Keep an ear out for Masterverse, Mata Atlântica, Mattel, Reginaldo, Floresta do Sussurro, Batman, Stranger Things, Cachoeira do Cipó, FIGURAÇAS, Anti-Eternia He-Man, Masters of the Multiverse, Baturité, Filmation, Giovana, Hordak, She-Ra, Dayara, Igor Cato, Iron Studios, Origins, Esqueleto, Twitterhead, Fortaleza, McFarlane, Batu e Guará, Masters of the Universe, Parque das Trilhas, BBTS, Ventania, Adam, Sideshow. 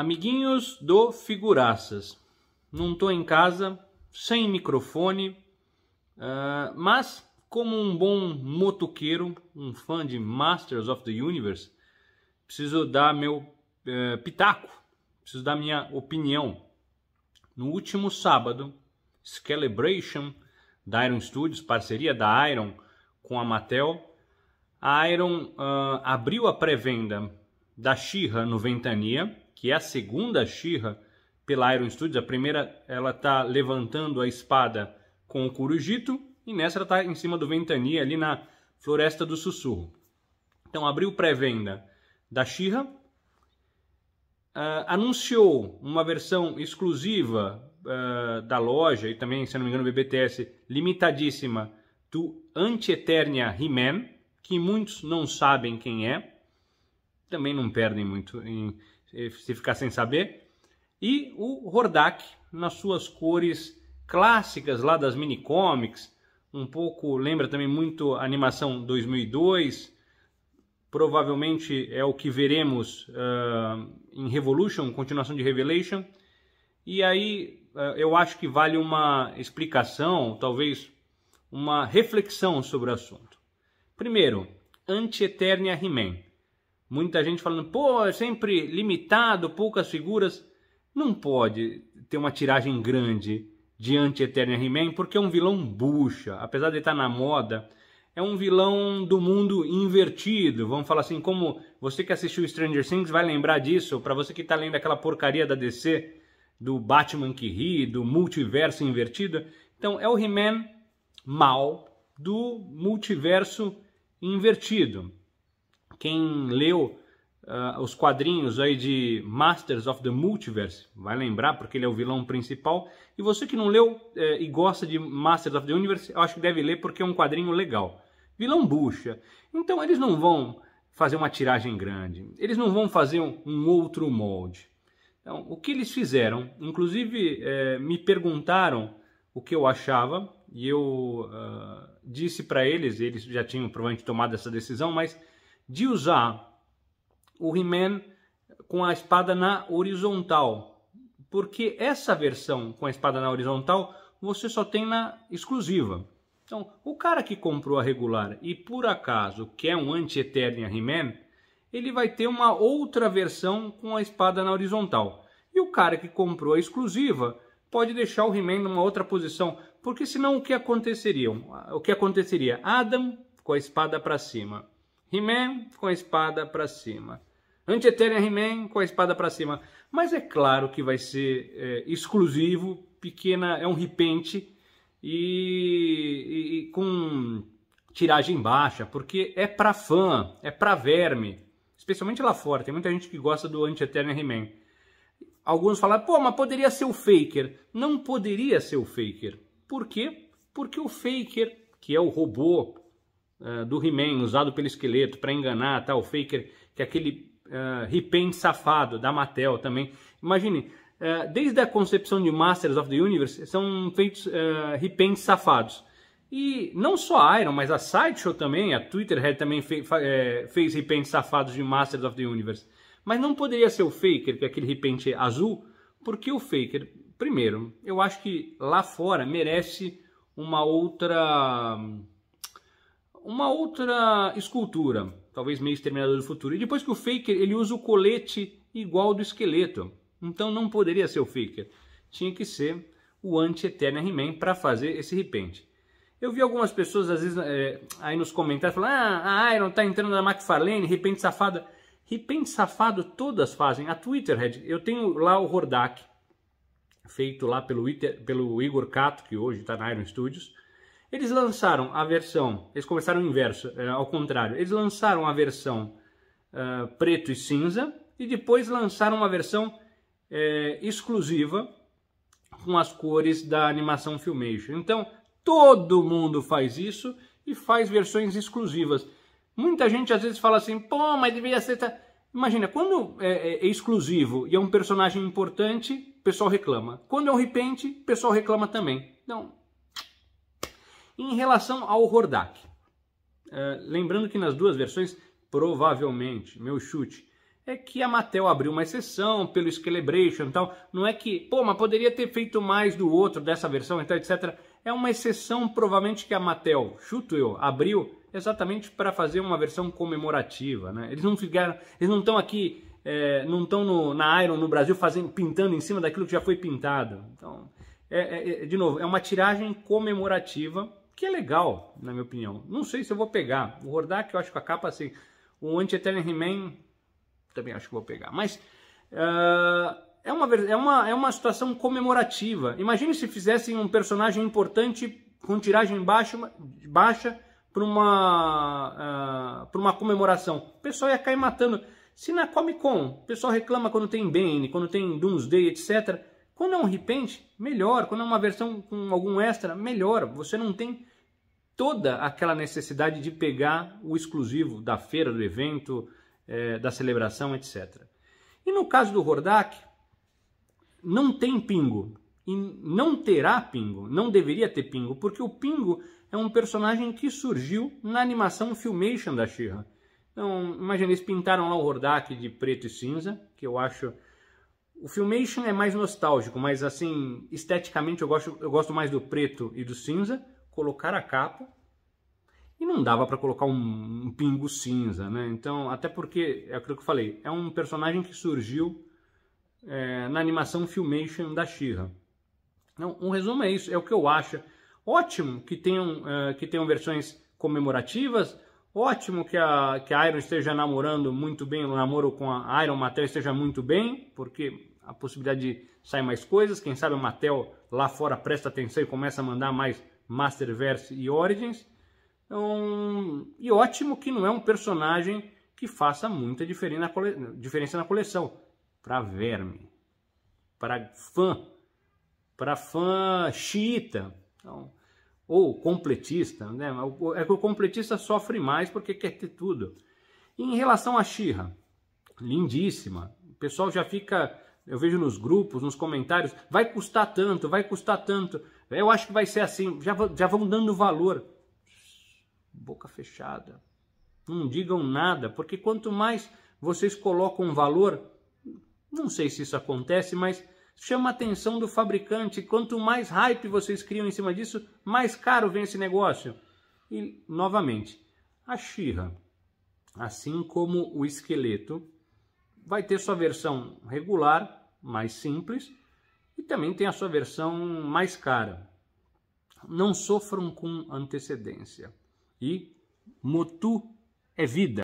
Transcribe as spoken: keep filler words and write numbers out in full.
Amiguinhos do Figuraças, não tô em casa, sem microfone, uh, mas como um bom motoqueiro, um fã de Masters of the Universe, preciso dar meu uh, pitaco, preciso dar minha opinião. No último sábado, Skelebration da Iron Studios, parceria da Iron com a Mattel, a Iron uh, abriu a pré-venda da She-Ra no Ventania, que é a segunda She-Ra pela Iron Studios. A primeira ela tá levantando a espada com o Kurujito e nessa ela tá em cima do Ventania ali na Floresta do Sussurro. Então abriu pré-venda da She-Ra, uh, anunciou uma versão exclusiva uh, da loja e também, se não me engano, B B T S, limitadíssima, do Anti-Eternia He-Man, que muitos não sabem quem é, também não perdem muito em se ficar sem saber, e o Hordak nas suas cores clássicas lá das minicomics, um pouco lembra também muito a animação dois mil e dois, provavelmente é o que veremos uh, em Revolution, continuação de Revelation, e aí uh, eu acho que vale uma explicação, talvez uma reflexão sobre o assunto. Primeiro, Anti-Eternia He-Man. Muita gente falando, pô, é sempre limitado, poucas figuras. Não pode ter uma tiragem grande de Anti-Eternia He-Man, porque é um vilão bucha. Apesar de estar na moda, é um vilão do mundo invertido. Vamos falar assim, como você que assistiu Stranger Things vai lembrar disso. Para você que está lendo aquela porcaria da D C, do Batman que ri, do multiverso invertido. Então é o He-Man mal do multiverso invertido. Quem leu uh, os quadrinhos aí de Masters of the Multiverse vai lembrar, porque ele é o vilão principal. E você que não leu eh, e gosta de Masters of the Universe, eu acho que deve ler porque é um quadrinho legal. Vilão bucha. Então eles não vão fazer uma tiragem grande. Eles não vão fazer um, um outro molde. Então, o que eles fizeram, inclusive eh, me perguntaram o que eu achava. E eu uh, disse para eles, eles já tinham provavelmente tomado essa decisão, mas de usar o He-Man com a espada na horizontal, porque essa versão com a espada na horizontal você só tem na exclusiva. Então, o cara que comprou a regular e por acaso quer um Anti-Eternia He-Man, ele vai ter uma outra versão com a espada na horizontal. E o cara que comprou a exclusiva pode deixar o He-Man numa outra posição, porque senão o que aconteceria? O que aconteceria? Adam com a espada para cima, He-Man com a espada para cima, Anti-Eternia He-Man com a espada para cima. Mas é claro que vai ser é, exclusivo, pequena, é um repente e, e, e com tiragem baixa, porque é para fã, é para verme, especialmente lá fora. Tem muita gente que gosta do Anti-Eternia He-Man. Alguns falaram, pô, mas poderia ser o Faker. Não poderia ser o Faker. Por quê? Porque o Faker, que é o robô Uh, do He-Man, usado pelo Esqueleto para enganar, tá? O Faker, que é aquele uh, He-Man safado da Mattel também. Imagine, uh, desde a concepção de Masters of the Universe, são feitos uh, He-Man safados. E não só a Iron, mas a Sideshow também, a Twitterhead também fe é, fez He-Man safados de Masters of the Universe. Mas não poderia ser o Faker, que é aquele He-Man azul, porque o Faker, primeiro, eu acho que lá fora merece uma outra... uma outra escultura, talvez meio Exterminador do Futuro. E depois que o Faker, ele usa o colete igual do Esqueleto. Então não poderia ser o Faker. Tinha que ser o Anti-Eternia He-Man para fazer esse repente. Eu vi algumas pessoas, às vezes, é, aí nos comentários, falando, ah, a Iron tá entrando na McFarlane, repente safada. Repente safado todas fazem. A Twitterhead, eu tenho lá o Hordak, feito lá pelo, pelo Igor Cato, que hoje está na Iron Studios. Eles lançaram a versão, eles começaram o inverso, é, ao contrário. Eles lançaram a versão uh, preto e cinza e depois lançaram uma versão é, exclusiva com as cores da animação Filmation. Então, todo mundo faz isso e faz versões exclusivas. Muita gente às vezes fala assim, pô, mas deveria ser... Ta... Imagina, quando é, é exclusivo e é um personagem importante, o pessoal reclama. Quando é um repente, o pessoal reclama também. Então... Em relação ao Hordak, uh, lembrando que nas duas versões, provavelmente, meu chute, é que a Mattel abriu uma exceção pelo Skelebration e tal. Não é que, pô, mas poderia ter feito mais do outro, dessa versão, então, etcétera. É uma exceção, provavelmente, que a Mattel, chuto eu, abriu exatamente para fazer uma versão comemorativa, né? Eles não ficaram, eles não estão aqui, é, não estão na Iron no Brasil fazendo, pintando em cima daquilo que já foi pintado. Então, é, é, de novo, é uma tiragem comemorativa que é legal, na minha opinião. Não sei se eu vou pegar. O Hordak, eu acho que a capa, assim, o Anti-Eternia He-Man, também acho que vou pegar. Mas uh, é, uma, é, uma, é uma situação comemorativa. Imagine se fizessem um personagem importante com tiragem baixa, baixa para uma, uh, uma comemoração. O pessoal ia cair matando. Se na Comic Con o pessoal reclama quando tem Bane, quando tem Doomsday, etcétera. Quando é um repaint, melhor. Quando é uma versão com algum extra, melhor. Você não tem toda aquela necessidade de pegar o exclusivo da feira, do evento, é, da celebração, etcétera. E no caso do Hordak, não tem pingo. E não terá pingo, não deveria ter pingo, porque o pingo é um personagem que surgiu na animação Filmation da She-Ra. Então, imagina, eles pintaram lá o Hordak de preto e cinza, que eu acho... O Filmation é mais nostálgico, mas assim, esteticamente eu gosto, eu gosto mais do preto e do cinza. Colocar a capa e não dava para colocar um, um pingo cinza, né? Então, até porque, é aquilo que eu falei, é um personagem que surgiu é, na animação Filmation da She-Ra. Então, um resumo é isso, é o que eu acho. Ótimo que tenham, uh, que tenham versões comemorativas, ótimo que a, que a Iron esteja namorando muito bem, o namoro com a Iron Mattel esteja muito bem, porque a possibilidade de sair mais coisas, quem sabe a Mattel lá fora presta atenção e começa a mandar mais Masterverse e Origins. Então, e ótimo que não é um personagem que faça muita diferença na, cole... diferença na coleção. Para verme, para fã, para fã xiita, então, ou completista, né? É que o completista sofre mais porque quer ter tudo. E em relação a She-Ra, lindíssima, o pessoal já fica... Eu vejo nos grupos, nos comentários, vai custar tanto, vai custar tanto. Eu acho que vai ser assim, já, já vão dando valor. Boca fechada. Não digam nada, porque quanto mais vocês colocam valor, não sei se isso acontece, mas chama a atenção do fabricante. Quanto mais hype vocês criam em cima disso, mais caro vem esse negócio. E, novamente, a She-Ra, assim como o Esqueleto, vai ter sua versão regular, mais simples, e também tem a sua versão mais cara. Não sofram com antecedência. E Motu é vida.